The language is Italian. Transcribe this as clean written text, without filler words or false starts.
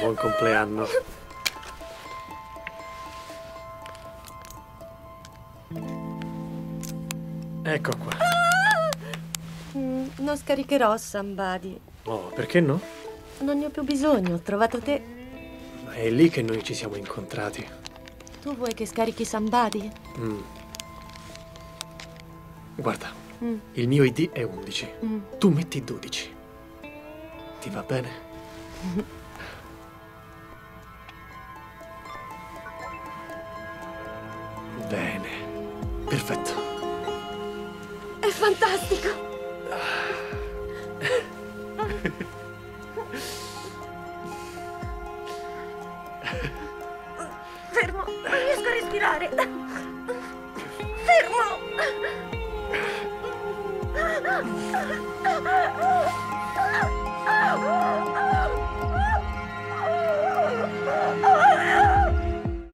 Buon compleanno. Ecco qua. Non scaricherò Somebody. Oh, perché no? Non ne ho più bisogno, ho trovato te. Ma è lì che noi ci siamo incontrati. Tu vuoi che scarichi Somebody? Guarda, il mio ID è 11. Tu metti 12. Ti va bene? Bene. Perfetto. È fantastico!